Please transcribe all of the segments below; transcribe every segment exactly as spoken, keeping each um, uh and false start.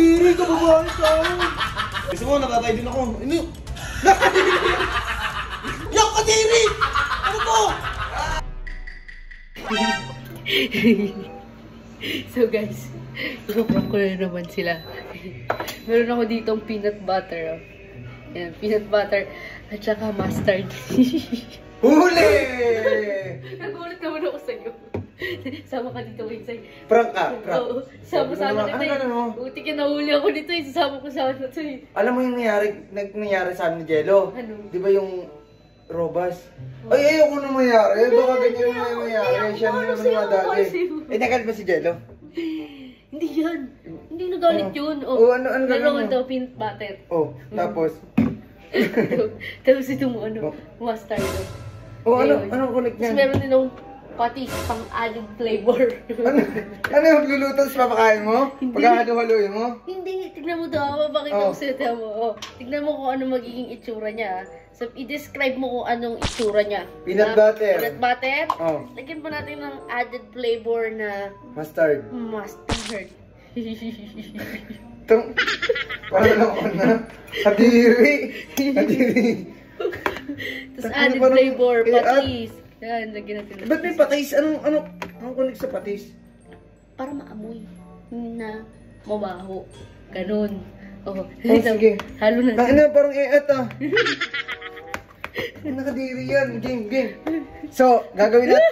kadiri, kababae tayo. Gusto mo, nababay din ako. Ano yun? Yung kadiri! Ano po? So guys, ikaw-prank ko na naman sila. Meron ako dito ang peanut butter. Ayan, peanut butter at saka mustard. Huli! Nagulat naman ako sa'yo. Sama ka dito, Winsay. Prank ka, prank. Oo, sama sa akin dito. Ano, ano? Buti ka nahuli ako dito, isasama ko sa akin dito. Alam mo yung nangyari, nangyari sa amin ni Jello? Ano? Di ba yung Robas? Oh. Ay, ayoko na mayari. Baka ganyan na yung mayari. Siya na naman madali. Eh, nagalit ba si Jello? Hindi yan. Hindi nagalit yun. Oh, ano, ano, ano? Naroon daw peanut butter. Oh, tapos? Tapos ito mo, ano, mustard. Oh, ano, anong connect niyan? Tapos meron din akong pati pang-alig flavor. Ano? Ano yung glulutas papakain mo? Pagkakaduhaluin mo? Hindi. Tignan mo daw. Pakita mo sila mo. Tignan mo kung ano magiging itsura niya. So, i-describe mo kung anong itsura niya. Peanut butter. Peanut butter. Oh. Lagyan pa natin ng added flavor na... Mustard. Mustard. Itong... Parang ako na. Kadiri. Kadiri. Tapos added flavor. Patis. Yan, lagyan natin. Ba't may patis? Anong, anong, anong kunik sa patis? Para maamoy na mabaho. Ganun. Oo. Oh, sige. Halo na. Bakit na parang e-et ah. Nakadiri yan. Game, game. So, gagawin natin.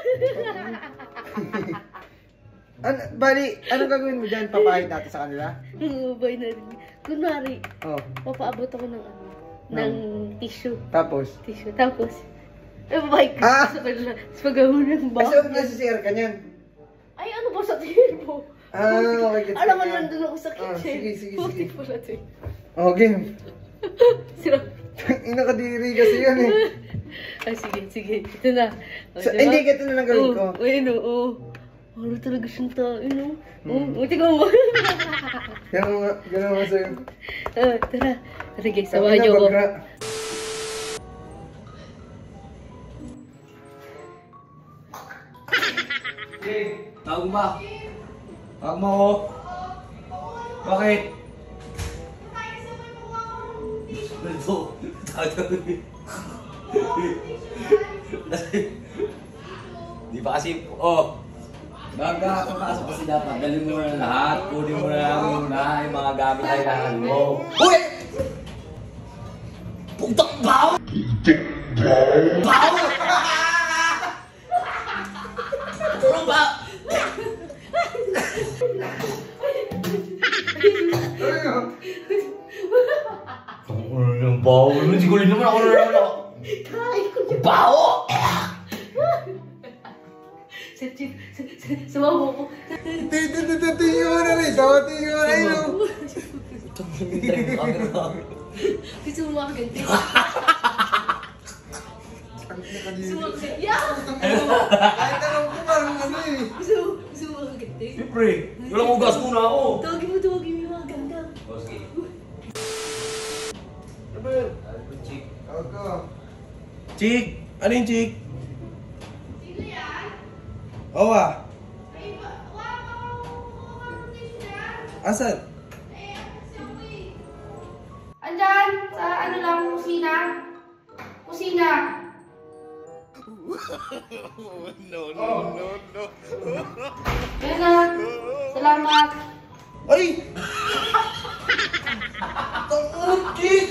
Ano, bali, anong gagawin mo dyan? Papahit natin sa kanila? Oo, bahay natin. Kunwari, oh. Papaabot ako ng ano, no. Ng tissue. Tapos? Tissue. Tapos. Oh my God! Ah! Sa pag-ahon ng box. Kasi nasa C R ka niyan? Ay, ano ba sa tiyan mo? Ah, okay. Alam mo, nandun ako sa kitchen. Sige, sige, sige. Oh, game. Sirap. Inakadiri kasi yan eh. Ah, sige, sige. Ito na. Hindi, ito na lang gawin ko. Uy, ano, oo. Ano talaga siyang tao, ano? Oo, tigaw mo. Gano'n nga, gano'n nga sa'yo. Tara. Tara guys, sabahan niyo ko. Tawag mo ba? Tawag mo ako? Bakit? Baldo. Tawag mo di ba kasi? Oh. Baga ako kaso kasi dapat. Dali mo na lahat. Kunin mo na lang muna yung mga gamit ay lahat mo. Uy! Putak baw! Putak baw! Puro baw! Bawo naman, sigulin naman ako naman ako. Kaya ko yun. Bawo! Sir Chief, sama mo ko. Tiyo na rin, sama tiyo na rin. Ito mo yung try mo camera. Gusto mo makaganti. Gusto mo makaganti. Ay, tanong ko parang ano eh. Gusto mo makaganti? Siyempre, walang ugas ko na ako. Tawagin mo, tawagin mo yung mga ganda. O, sige. Chig. Chig! Ano yung Chig? Chig na yan? Oo ah. Ay, wala pa kong yan. Asan? Eh, kasi ako eh. Andyan! Sa ano lang, kusina? Kusina! No, no, no, no. Yan na. Salamat. Ay! Tungkol, Chig!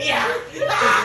Yeah!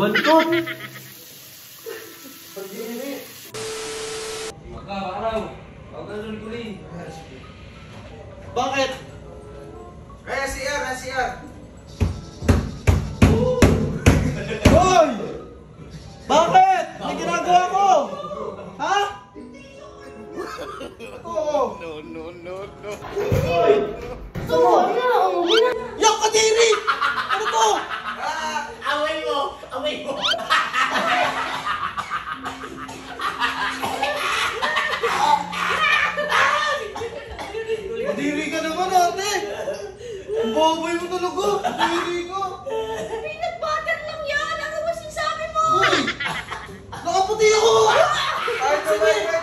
Bentuk. Pergi ini. Maka barang. Maka sulit. Bakit? Resiar, resiar. Oi. Bakit? Ini ginagawa mo? Ha? Oh. No, no, no, no. Oi. Tumo na, umuwi na. Yak ka diri. Ano to? Away mo! Away mo! Diri ka naman, ate! Ang baboy mo talaga! Diri ka! Peanut butter lang yan! Ano ba sinasabi mo? Nakaputi ako! Ay, sabay!